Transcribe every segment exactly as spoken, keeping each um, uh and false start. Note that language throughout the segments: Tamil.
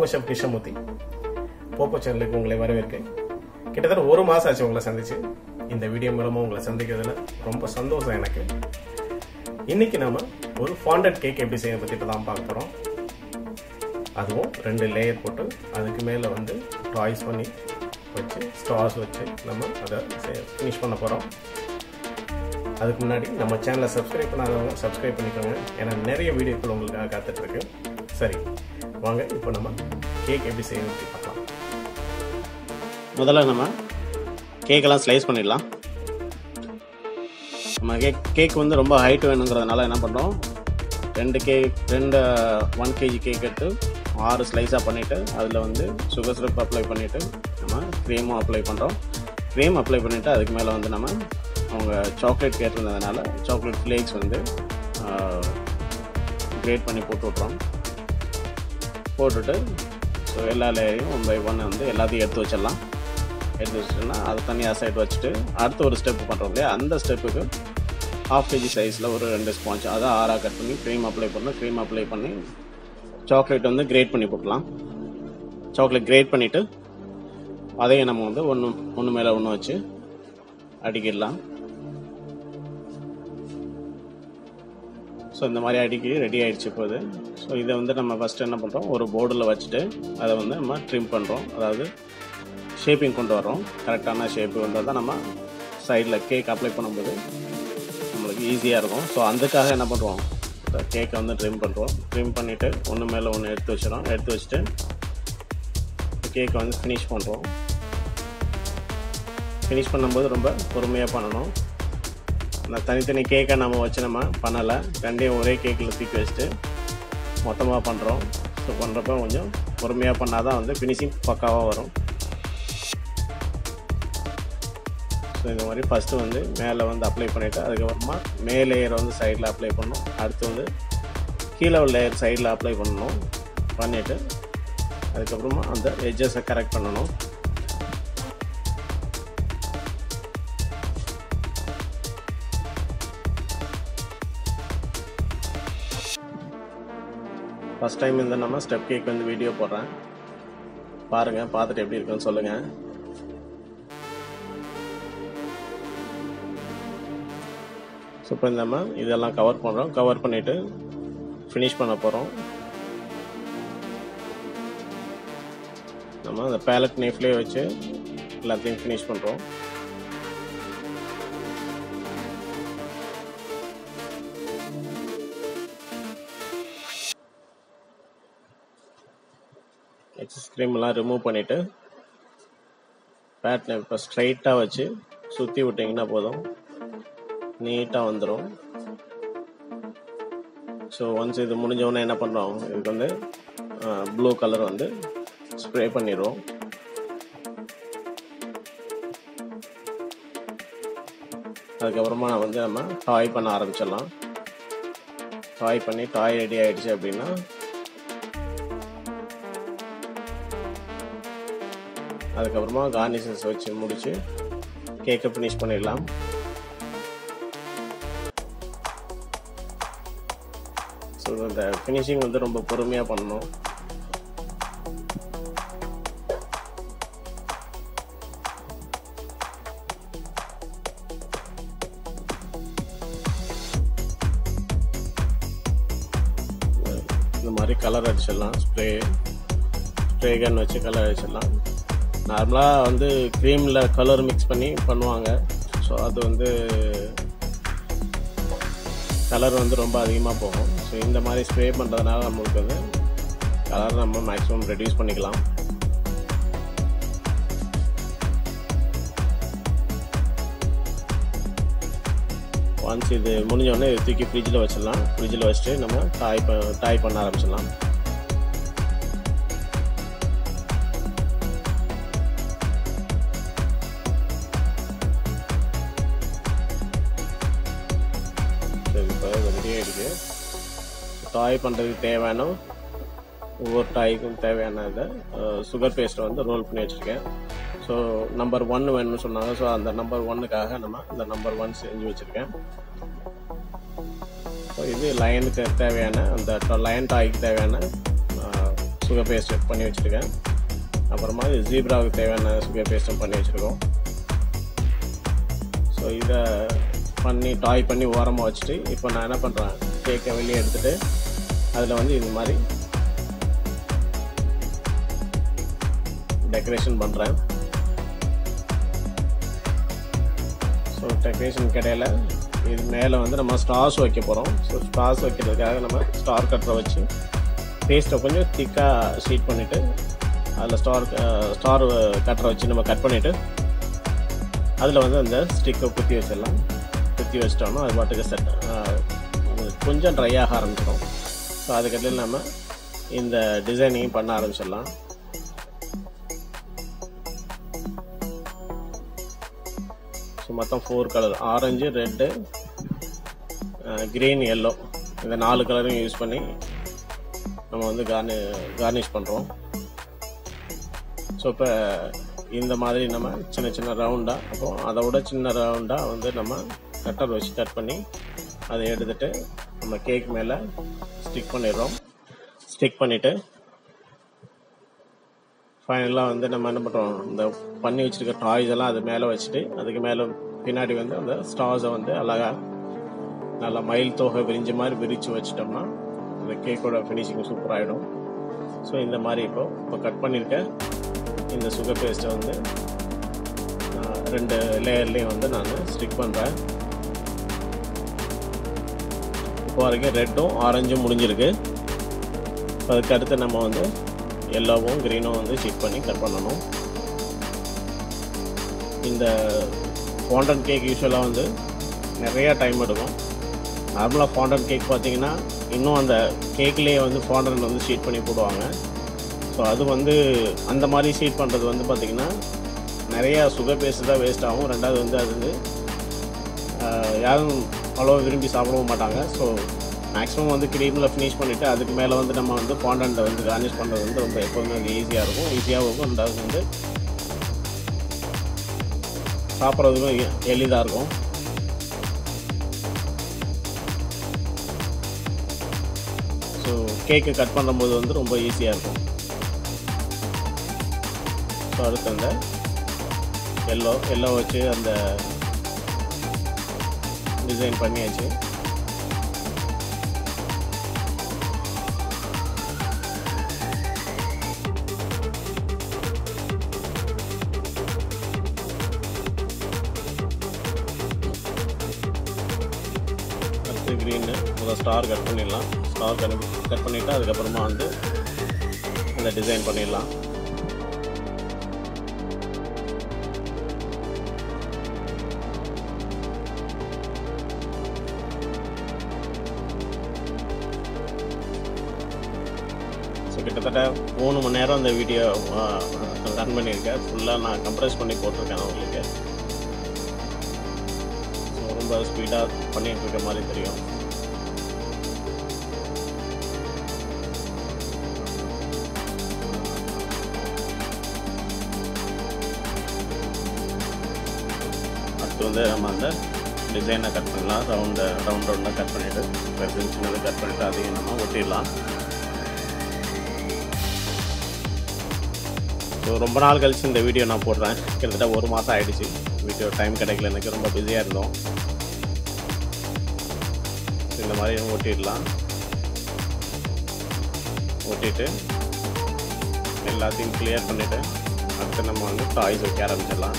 உங்க ஷெஃப் கிஷமூர்த்தி போகோ சேனலுக்கு உங்களை வரவேற்கிறேன். கிட்டத்தட்ட ஒரு மாசம் ஆச்சு உங்களை சந்திச்சு. இந்த வீடியோ மூலமா உங்களை சந்திக்கிறதுல ரொம்ப சந்தோஷம் எனக்கு. இன்னைக்கு நாம ஒரு ஃபாண்டட் கேக் எப்படி செய்யறது பத்தி இப்பதான் பார்க்க போறோம். அதுவும் ரெண்டு லேயர் போட்டு அதுக்கு மேல வந்து டாய்ஸ் பண்ணி வச்சு ஸ்டார்ஸ் வச்சு நம்ம அதை ஃபினிஷ் பண்ண போறோம். அதுக்கு முன்னாடி நம்ம சேனலை சப்ஸ்கிரைப் பண்ணாதவங்க சப்ஸ்கிரைப் பண்ணிக்கோங்க, ஏன்னா நிறைய வீடியோக்கள் உங்களுக்காக காத்துட்ருக்கு. சரி வாங்க இப்போ நம்ம கேக் எப்படி செய்யணும்னு பார்க்கலாம். முதல்ல நம்ம கேக்கெல்லாம் ஸ்லைஸ் பண்ணிடலாம். நம்ம கேக் கேக் வந்து ரொம்ப ஹைட் வேணுங்கிறதுனால என்ன பண்ணுறோம், ரெண்டு கேக் ரெண்டு ஒன் கேஜி கேக் எடுத்து ஆறு ஸ்லைஸாக பண்ணிவிட்டு அதில் வந்து சுகர் சிரப் அப்ளை பண்ணிவிட்டு நம்ம க்ரீமும் அப்ளை பண்ணுறோம். க்ரீம் அப்ளை பண்ணிவிட்டு அதுக்கு மேலே வந்து நம்ம அவங்க சாக்லேட் கேட்டிருந்ததுனால சாக்லேட் ஃப்ளேக்ஸ் வந்து கிரேட் பண்ணி போட்டு விட்றோம். போட்டுட்டு ஸோ எல்லா லேயரையும் ஒன் பை ஒன் வந்து எல்லாத்தையும் எடுத்து வச்சிடலாம். எடுத்து வச்சிட்டோம்னா அது தனியாக சைடு வச்சுட்டு அடுத்த ஒரு ஸ்டெப்பு பண்ணுறோம் இல்லையா, அந்த ஸ்டெப்புக்கு ஹாஃப் கேஜி சைஸில் ஒரு ரெண்டு ஸ்பான்ச் அதை ஆறாக கட் பண்ணி க்ரீம் அப்ளை பண்ணணும். க்ரீம் அப்ளை பண்ணி சாக்லேட் வந்து கிரேட் பண்ணி போட்டுக்கலாம். சாக்லேட் கிரேட் பண்ணிவிட்டு அதையும் நம்ம வந்து ஒன்று ஒன்று மேலே ஒன்று வச்சு அடிக்கிடலாம். ஸோ இந்த மாதிரி அடிக்கி ரெடி ஆகிடுச்சு இப்போது. ஸோ இதை வந்து நம்ம ஃபஸ்ட்டு என்ன பண்ணுறோம், ஒரு போர்டில் வச்சுட்டு அதை வந்து நம்ம ட்ரிம் பண்ணுறோம், அதாவது ஷேப்பிங் கொண்டு வரோம். கரெக்டான ஷேப்பு வந்தால் தான் நம்ம சைடில் கேக் அப்ளை பண்ணும்போது நம்மளுக்கு ஈஸியாக இருக்கும். ஸோ அதுக்காக என்ன பண்ணுறோம், கேக்கை வந்து ட்ரிம் பண்ணுறோம். ட்ரிம் பண்ணிவிட்டு ஒன்று மேலே ஒன்று எடுத்து வச்சிடும். எடுத்து வச்சுட்டு கேக்கை வந்து ஃபினிஷ் பண்ணுறோம். ஃபினிஷ் பண்ணும்போது ரொம்ப பொறுமையாக பண்ணணும். அந்த தனித்தனி கேக்கை நம்ம வச்சு நம்ம பண்ணலை, ரெண்டையும் ஒரே கேக்கில் தூக்கி வச்சுட்டு மொத்தமாக பண்ணுறோம். ஸோ பண்ணுறப்ப கொஞ்சம் பொறுமையாக பண்ணால் தான் வந்து ஃபினிஷிங் பக்காவாக வரும். ஸோ இந்த மாதிரி ஃபஸ்ட்டு வந்து மேலே வந்து அப்ளை பண்ணிவிட்டு அதுக்கப்புறமா மேல் லேயர் வந்து சைடில் அப்ளை பண்ணணும். அடுத்து வந்து கீழே லேயர் சைடில் அப்ளை பண்ணணும். பண்ணிவிட்டு அதுக்கப்புறமா அந்த எட்ஜஸை கரெக்ட் பண்ணணும். ஃபஸ்ட் டைம் இந்த நம்ம ஸ்டெப் கேக் வந்து வீடியோ போடுறேன், பாருங்கள். பார்த்துட்டு எப்படி இருக்குன்னு சொல்லுங்கள். ஸோ இப்போ நம்ம இதெல்லாம் கவர் பண்ணுறோம். கவர் பண்ணிவிட்டு ஃபினிஷ் பண்ண போகிறோம். நம்ம அந்த பேலட் நைஃப்லேயே வச்சு எல்லாத்தையும் ஃபினிஷ் பண்ணுறோம். எக்ஸஸ் க்ரீம்லாம் ரிமூவ் பண்ணிவிட்டு பேட்னை இப்போ ஸ்ட்ரைட்டாக வச்சு சுற்றி விட்டிங்கன்னா போதும், நீட்டாக வந்துடும். ஸோ ஒன்ஸ் இது முடிஞ்சவொன்னே என்ன பண்ணுறோம், இதுக்கு வந்து ப்ளூ கலர் வந்து ஸ்ப்ரே பண்ணிடுவோம். அதுக்கப்புறமா வந்து நம்ம டாய் பண்ண ஆரம்பிச்சிடலாம். டாய் பண்ணி டாய் ரெடி ஆகிடுச்சு அப்படின்னா அதுக்கப்புறமா கார்னிஷஸ் வச்சு முடிச்சு கேக்கை ஃபினிஷ் பண்ணிடலாம். ஸோ இந்த ஃபினிஷிங் வந்து ரொம்ப பொறுமையாக பண்ணணும். இந்த மாதிரி கலர் அடிச்சிடலாம். ஸ்ப்ரே ஸ்ப்ரே கன் வச்சு கலர் அடிச்சிடலாம். நார்மலாக வந்து க்ரீமில் கலர் மிக்ஸ் பண்ணி பண்ணுவாங்க. ஸோ அது வந்து கலர் வந்து ரொம்ப அதிகமாக போகும். ஸோ இந்த மாதிரி ஸ்ப்ரே பண்ணுறதுனால நம்மளுக்கு வந்து கலர் நம்ம மேக்ஸிமம் ரெடியூஸ் பண்ணிக்கலாம். ஒன்ஸ் இது முடிஞ்சோடனே இது தூக்கி ஃப்ரிட்ஜில் வச்சிடலாம். ஃப்ரிட்ஜில் வச்சுட்டு நம்ம டாய் ப டாய் பண்ண ஆரம்பிச்சிடலாம். டாய் பண்ணுறதுக்கு தேவையான ஒவ்வொரு டாய்க்கும் தேவையான இதை சுகர் பேஸ்ட்டை வந்து ரோல் பண்ணி வச்சுருக்கேன். ஸோ நம்பர் ஒன்று வேணும்னு சொன்னாங்க. ஸோ அந்த நம்பர் ஒன்றுக்காக நம்ம இந்த நம்பர் ஒன் செஞ்சு வச்சுருக்கேன். ஸோ இது லயனுக்கு தேவையான அந்த லைன் டாய்க்கு தேவையான sugar paste பண்ணி வச்சிருக்கேன். அப்புறமா இது ஜீப்ராவுக்கு தேவையான sugar paste பண்ணி வச்சிருக்கோம். சோ இத பண்ணி டாய் பண்ணி ஓரமா வச்சிட்டு இப்போ நான் என்ன பண்றேன், கேக்க வெளிய எடுத்துட்டு அதுல வந்து இந்த மாதிரி டெக்கரேஷன் பண்றேன். சோ டெக்கரேஷன் கடையில இது மேலே வந்து நம்ம ஸ்டார்ஸ் வைக்க போகிறோம். ஸோ ஸ்டார்ஸ் வைக்கிறதுக்காக நம்ம ஸ்டார் கட்டரை வச்சு பேஸ்ட்டை கொஞ்சம் திக்காக ஷீட் பண்ணிவிட்டு அதில் ஸ்டார் ஸ்டார் கட்டரை வச்சு நம்ம கட் பண்ணிவிட்டு அதில் வந்து அந்த ஸ்டிக்கை குத்தி வச்சிடலாம். குத்தி வச்சிட்டோம்னா அது பாட்டுக்கு செட் கொஞ்சம் ட்ரை ஆக ஆரம்பிச்சிடும். ஸோ அதுக்கடையில நம்ம இந்த டிசைனிங்கும் பண்ண ஆரம்பிச்சிடலாம். மொத்தம் four colour, orange, red, green, yellow, இந்த நாலு கலரையும் யூஸ் பண்ணி நம்ம வந்து கார்னி கார்னிஷ் பண்ணுறோம். ஸோ இப்போ இந்த மாதிரி நம்ம சின்ன சின்ன ரவுண்டாக, அப்போது அதை விட சின்ன ரவுண்டாக வந்து நம்ம கட்டர் வச்சு கட் பண்ணி அதை எடுத்துகிட்டு நம்ம கேக் மேலே ஸ்டிக் பண்ணிடுறோம். ஸ்டிக் பண்ணிவிட்டு ஃபைனலாக வந்து நம்ம என்ன பண்ணுறோம், இந்த பண்ணி வச்சுருக்க டாய்ஸ் எல்லாம் அது மேலே வச்சுட்டு அதுக்கு மேலே பின்னாடி வந்து அந்த ஸ்டார்ஸை வந்து அழகாக நல்லா மயில் தோகை விரிஞ்ச மாதிரி விரித்து வச்சிட்டோம்னா அந்த கேக்கோட ஃபினிஷிங் சூப்பராகிடும். ஸோ இந்த மாதிரி இப்போ இப்போ கட் பண்ணியிருக்க இந்த சுகர் பேஸ்ட்டை வந்து ரெண்டு லேயர்லேயும் வந்து நான் ஸ்டிக் பண்ணுறேன். இப்போ வரைக்கும் ரெட்டும் ஆரஞ்சும் முடிஞ்சிருக்கு. அதுக்கு அடுத்து நம்ம வந்து எல்லோவும் க்ரீனும் வந்து ஷிஃப்ட் பண்ணி கட் பண்ணணும். இந்த ஃபாண்டன் கேக் யூஸ்வலாக வந்து நிறையா டைம் எடுக்கும். நார்மலாக ஃபாண்டன் கேக் பார்த்திங்கன்னா இன்னும் அந்த கேக்லேயே வந்து ஃபாண்டன் வந்து ஷீட் பண்ணி போடுவாங்க. ஸோ அது வந்து அந்த மாதிரி ஷீட் பண்ணுறது வந்து பார்த்திங்கன்னா நிறையா சுகர் பேஸ்ட் தான் வேஸ்ட் ஆகும். ரெண்டாவது வந்து அது வந்து யாரும் அவ்வளோ விரும்பி சாப்பிடவும் மாட்டாங்க. ஸோ மேக்ஸிமம் வந்து க்ரீமில் ஃபினிஷ் பண்ணிவிட்டு அதுக்கு மேலே வந்து நம்ம வந்து ஃபாண்டண்ட்டை வந்து கார்னிஷ் பண்ணுறது வந்து ரொம்ப எப்போதுமே வந்து ஈஸியாக இருக்கும், ஈஸியாகவும் இருக்கும். ரெண்டாவது வந்து சாப்பிட்றதுக்கும் எளிதாக இருக்கும். ஸோ கேக்கு கட் பண்ணும்போது வந்து ரொம்ப ஈஸியாக இருக்கும். ஸோ அடுத்து அந்த எல்லோ எல்லோ வச்சு அந்த டிசைன் பண்ணியாச்சு. க்ரீனு முதல் ஸ்டார் கட் பண்ணிடலாம். ஸ்டார் கட் கட் பண்ணிவிட்டு அதுக்கப்புறமா வந்து அந்த டிசைன் பண்ணிடலாம். ஸோ கிட்டத்தட்ட மூணு மணி நேரம் அந்த வீடியோ ரன் பண்ணியிருக்கேன். ஃபுல்லாக நான் கம்ப்ரஸ் பண்ணி போட்டிருக்கேன் அவங்களுக்கு. ரொம்ப ஸ்பீடாக பண்ணிகிட்டு இருக்க மாதிரி தெரியும். அடுத்து வந்து நம்ம அந்த டிசைனை கட் பண்ணலாம். ரவுண்டு ரவுண்ட் ரவுண்டாக கட் பண்ணிவிட்டு பெருசு சின்னது கட் பண்ணிவிட்டு அதையும் நம்ம ஒட்டிடலாம். ஸோ ரொம்ப நாள் கழிச்சு இந்த வீடியோ நான் போடுறேன். கிட்டத்தட்ட ஒரு மாதம் ஆகிடுச்சு. வீடியோ டைம் கிடைக்கல, எனக்கு ரொம்ப பிஸியாக இருந்தோம். இந்த மாதிரி ஓட்டிடலாம். ஓட்டிட்டு எல்லாத்தையும் கிளியர் பண்ணிவிட்டு அடுத்து நம்ம வந்து டாய்ஸ் வைக்க ஆரம்பிச்சிடலாம்.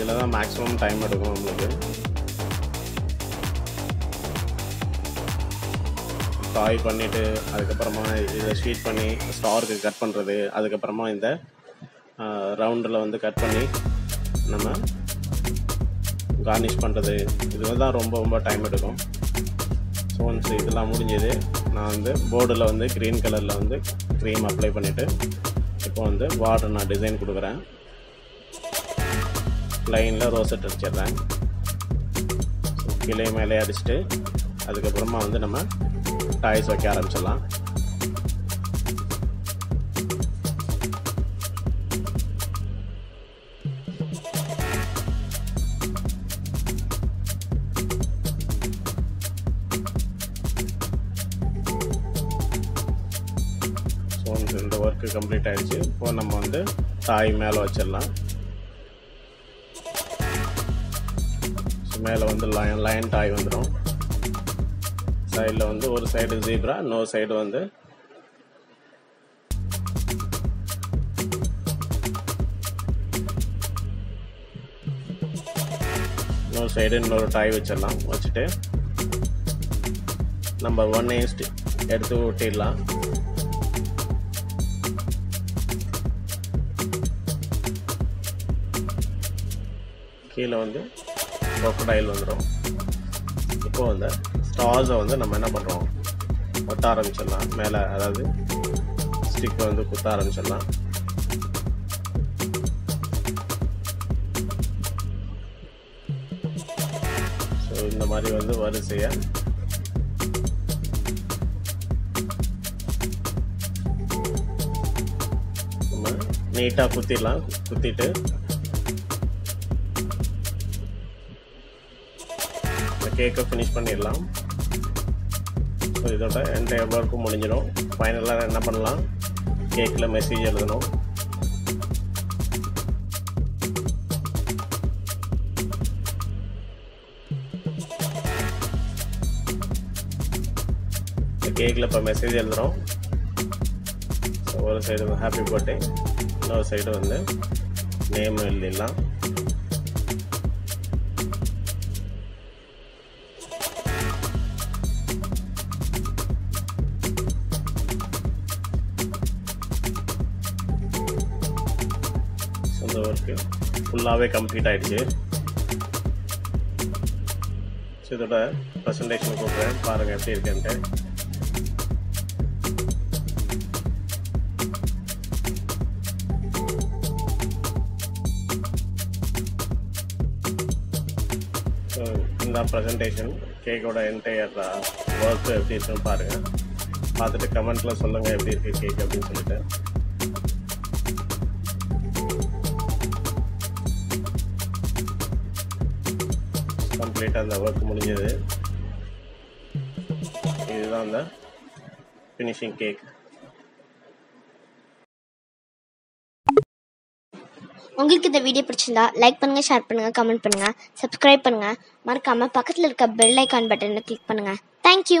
இதில் தான் மேக்ஸிமம் டைம் எடுக்கும் நம்மளுக்கு. டாய் பண்ணிவிட்டு அதுக்கப்புறமா இதை ஷீட் பண்ணி ஸ்டாருக்கு கட் பண்ணுறது, அதுக்கப்புறமா இந்த ரவுண்டில் வந்து கட் பண்ணி நம்ம கார்னிஷ் பண்ணுறது, இதில் தான் ரொம்ப ரொம்ப டைம் எடுக்கும். ஸோ ஒன்ஸ் இதெல்லாம் முடிஞ்சது நான் வந்து போர்டில் வந்து க்ரீன் கலரில் வந்து க்ரீம் அப்ளை பண்ணிவிட்டு இப்போ வந்து பார்டர் நான் டிசைன் கொடுக்குறேன். லைனில் ரோசட் அடிச்சிடுறேன். கிளை மேலே அடிச்சுட்டு அதுக்கப்புறமா வந்து நம்ம டாய்ஸ் வைக்க ஆரம்பிச்சிடலாம். वर्क कंप्लीट आयिरुच्चु फोन नम्बर வந்து தாய் மேல வச்சிரலாம் சோ மேல வந்து லயன் லயன் தாய் வந்துரும் சைடுல வந்து ஒரு சைடு ஜீப்ரா நோ சைடு வந்து நோ சைடு இன்னொரு தாய் வச்சிரலாம் வச்சிட்டு नंबर वन ईस्ट எடுத்து ஓட்டிடலாம் கீழ வந்து கோக்கடைல் வந்துரும் இப்போ அந்த ஸ்டார்ஸ் வந்து நம்ம என்ன பண்றோம் ஒட்ட ஆரம்பிச்சலாம் மேல அதாவது ஸ்டிக் வந்து குத்த ஆரம்பிச்சலாம் சோ இந்த மாதிரி வந்து வரிசையா नीटा कुत्तिरला कुत्तिट्टु केक फिनिश पन्निरला सो इदोड एंटायर वर्क मुडिंजिडुम फाइनला एन्ना पन्नलाम केकला मेसेज एलुदुम केकला पर मेसेज एलुदुम सो ओरु साइड हैप्पी बर्थडे இன்னொரு சைடு வந்து நேம் எழுதிடலாம் சொந்த ஒர்க்கு ஃபுல்லாகவே கம்ப்ளீட் ஆயிடுச்சு ஸோ இதோட ப்ரெசன்டேஷன் கொடுக்குறேன் பாருங்கள் எப்படி இருக்குன்ட்டு प्रेजेंटेशन केकोड एंटायर वर्क எப்படி இருக்குன்னு பாருங்க பார்த்துட்டு கமெண்ட்ல சொல்லுங்க எப்படி இருக்கு கேக் அப்படி சொல்லிட்டு கம்ப்ளீட்டா அந்த வர்க் முடிஞ்சது இதுதான் அந்த ஃபினிஷிங் கேக் உங்களுக்கு இந்த வீடியோ பிடிச்சிருந்தா லைக் பண்ணுங்க ஷேர் பண்ணுங்க கமெண்ட் பண்ணுங்க சப்ஸ்கிரைப் பண்ணுங்க மறக்காம பக்கத்துல இருக்க பெல் ஐகான் பட்டனை கிளிக் பண்ணுங்க थैंक यू।